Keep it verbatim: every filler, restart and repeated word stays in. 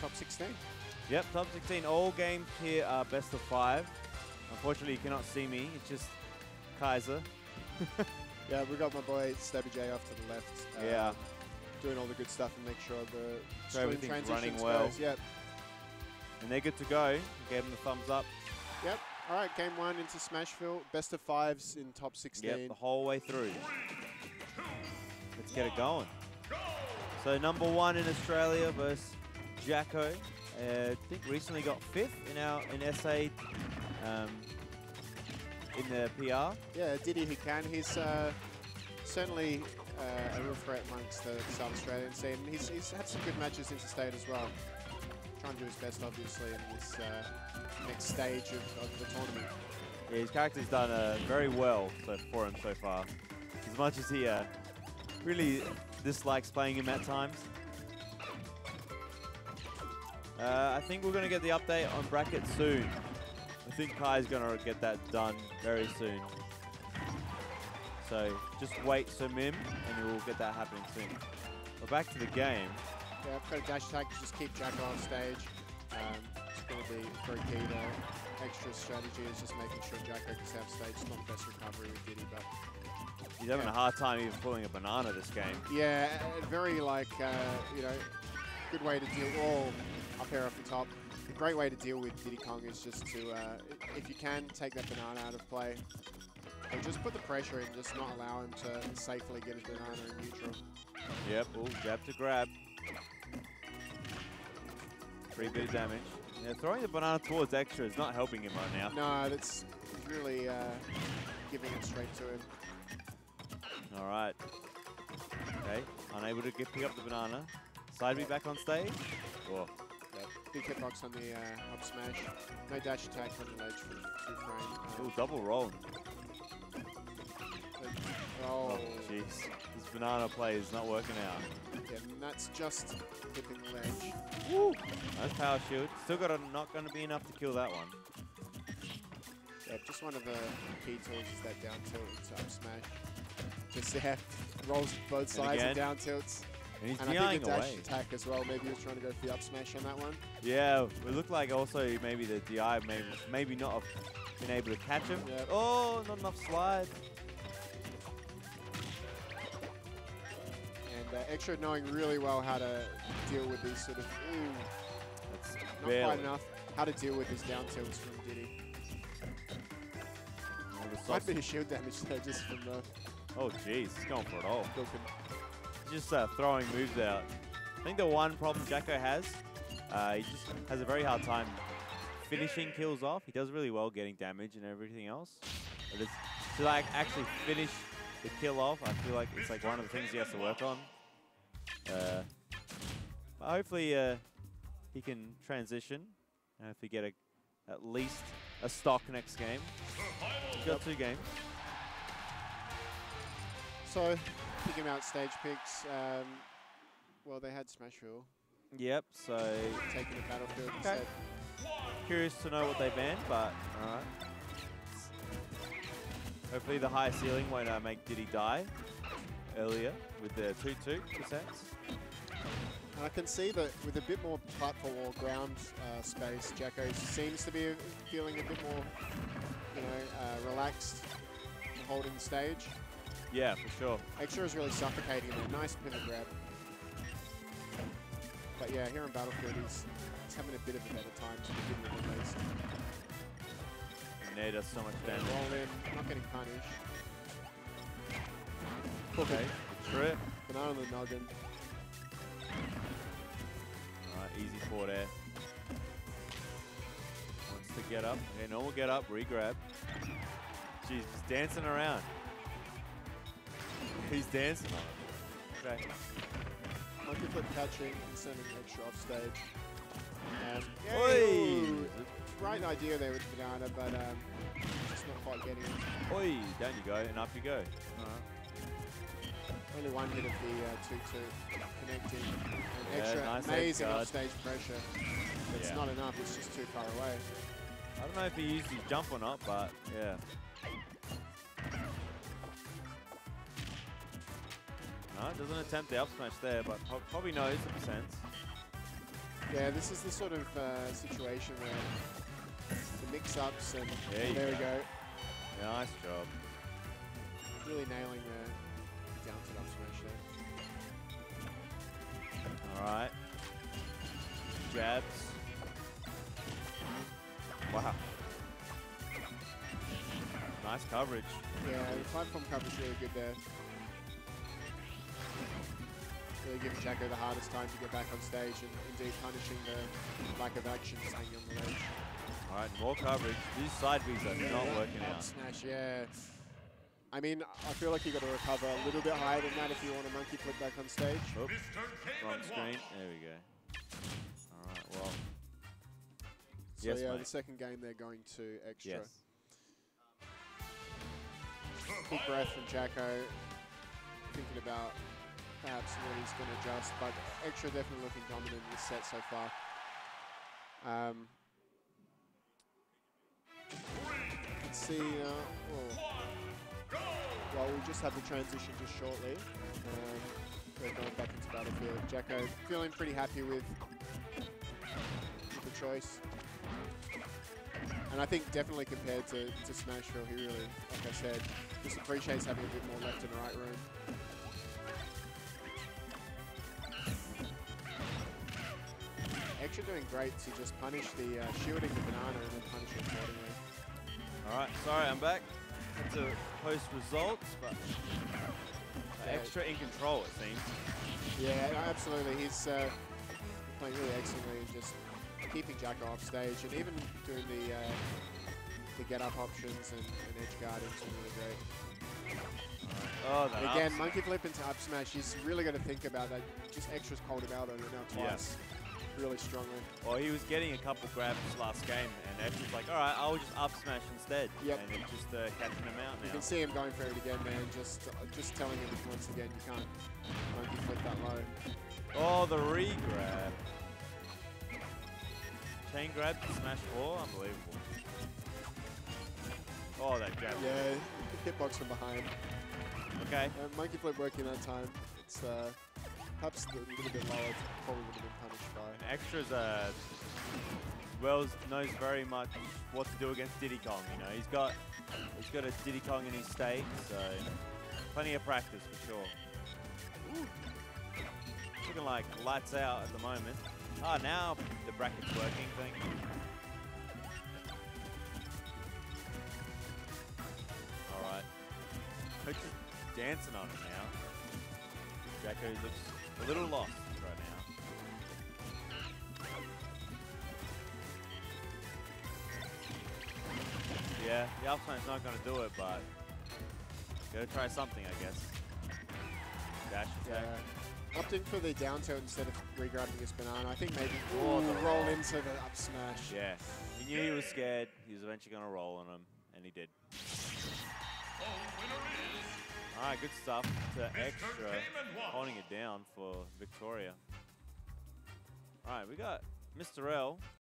top sixteen? Yep, top sixteen. All games here are best of five. Unfortunately, you cannot see me. It's just Kaiza. Yeah, we got my boy Stabby J off to the left. Um, yeah. Doing all the good stuff and make sure the so everything's running goes. Well. Yep. And they're good to go. Gave them the thumbs up. Yep. All right, game one into Smashville. Best of fives in top sixteen. Yep, the whole way through. Let's get it going. So number one in Australia versus Jacko. Uh, I think recently got fifth in our in S A. Um, in the P R. Yeah, Diddy, he can. He's uh, certainly uh, a real threat amongst the South Australian scene. He's, he's had some good matches interstate as well. Trying to do his best, obviously, in this uh, next stage of, of the tournament. Yeah, his character's done uh, very well so, for him so far. As much as he uh, really dislikes playing him at times. Uh, I think we're going to get the update on bracket soon. I think Kai's gonna get that done very soon. So just wait some mim and we'll get that happening soon. But back to the game. Yeah, I've got a dash attack to just keep Jacko off stage. Um, it's gonna be very key though. Extra strategy is just making sure Jacko can stay off stage. It's not the best recovery with Diddy, but he's having yeah. a hard time even pulling a banana this game. Yeah, a very like uh, you know, good way to deal all up here off the top. A great way to deal with Diddy Kong is just to, uh, if you can, take that banana out of play and just put the pressure in, just not allow him to safely get his banana in neutral. Yep, ooh, jab to grab. Pretty bit of damage. Yeah, throwing the banana towards Extra is not helping him right now. No, that's really uh, giving it straight to him. All right. Okay, unable to get, pick up the banana. Side B back on stage. Whoa. Big hitbox on the uh, up smash. No dash attack on the ledge for two frame. Ooh, double roll. Oh, jeez. This banana play is not working out. Yeah, and that's just hitting the ledge. Woo! Nice power shield. Still got a, not going to be enough to kill that one. Yeah, just one of the key tools is that down tilt into up smash. Just yeah, rolls both sides and, and down tilts. And, he's and I think the dash away. attack as well. Maybe he was trying to go for the up smash on that one. Yeah, it looked like also maybe the D I maybe maybe not been able to catch him. Yeah. Oh, not enough slide. And uh, Extra knowing really well how to deal with these sort of ooh, that's not barely. quite enough. How to deal with his down tilts from Diddy. Oh, I've been a shield damage there just from the. Oh jeez, he's going for it all. Just uh, throwing moves out. I think the one problem Jacko has, uh, he just has a very hard time finishing kills off. He does really well getting damage and everything else. But it's, to like actually finish the kill off, I feel like it's like one of the things he has to work on. Uh, but hopefully uh, he can transition. And if we get a, at least a stock next game. He's got two games. So, pick him out stage picks. Um, well, they had Smashville. Yep, so... Taking the Battlefield okay. instead. Curious to know what they banned, but... Alright. Hopefully the high ceiling won't uh, make Diddy die earlier with the two two percent. I can see that with a bit more platform or ground uh, space, Jacko seems to be feeling a bit more, you know, uh, relaxed and holding the stage. Yeah, for sure. Extra is really suffocating him. Nice pivot grab. But yeah, here in Battlefield, he's, he's having a bit of a better time to begin with at least. Nade does so much damage. Roll in, not getting punished. Okay, trip. Banana on the noggin. Alright, easy forward air. Wants to get up. Okay, normal get up, re-grab. Jeez, just dancing around. He's dancing on it. Okay. Multi-flip catching and sending Extra off stage. Um, right idea there with banana, but um, just not quite getting it. Oi, down you go, and up you go. Uh-huh. Only one hit of the two two uh, connecting. And Extra, yeah, nice amazing off-stage pressure. It's yeah. not enough, it's just too far away. I don't know if he used his jump or not, but yeah. Doesn't attempt the up smash there, but probably knows the percents. Yeah, this is the sort of uh, situation where the mix-ups and there, you there go. we go. Nice job. Really nailing the down to up smash there. All right. Jabs. Wow. Nice coverage. Yeah, the platform coverage is really good there. Really giving Jacko the hardest time to get back on stage and indeed punishing the lack of action staying on the ledge. Alright, more coverage. These side V's are yeah, not working out. Smash, yeah. I mean, I feel like you got to recover a little bit higher than that if you want a monkey flip back on stage. Oops. Wrong screen. There we go. Alright, well. So yes, yeah, mate. The second game they're going to extra. Yes. Big breath from Jacko, thinking about perhaps what he's going to adjust, but Extra definitely looking dominant in this set so far. Um, let's see, uh, well, well, we just had the transition just shortly. Um, we're going back into Battlefield. Jacko feeling pretty happy with the choice. And I think definitely compared to, to Smashville, he really, like I said, just appreciates having a bit more left and right room. Extra doing great to just punish the uh, shielding the banana and then punish it accordingly. Alright, sorry, I'm back. Had to post results, but yeah. Extra in control, it seems. Yeah, no, absolutely. He's uh, playing really excellently and just keeping Jacko off stage and even doing the, uh, the get-up options and, and edge guarding is really great. Oh, and again, monkey flip into up smash, he's really going to think about that. Just Extra's called him out on it now twice. Yeah. Really strongly. Well, he was getting a couple grabs last game and Extra's like, all right, I'll just up smash instead. Yep. And then just uh, catching him out now. You can see him going for it again, man. Just, uh, just telling him once again, you can't monkey flip that low. Oh, the re-grab. Chain grab to Smash four, unbelievable. Oh, that grab. Yeah, hitbox from behind. Okay. Uh, monkey flip working that time. It's uh, perhaps a little bit lower, probably would have been punished by. And Extra's, uh, Wells knows very much what to do against Diddy Kong, you know. He's got, he's got a Diddy Kong in his state, so plenty of practice for sure. Ooh. Looking like lights out at the moment. Ah, oh, now the bracket's working, thank you. Alright. Coach is dancing on it now. Jacko looks a little lost right now. Yeah, the up smash not going to do it, but gotta try something, I guess. Dash attack. Yeah. Opting for the down tilt instead of re-grabbing his banana. I think maybe oh, the roll into the up smash. Yeah, he knew he was scared. He was eventually going to roll on him, and he did. All right, good stuff to Extra, holding it down for Victoria. All right, we got Mister L.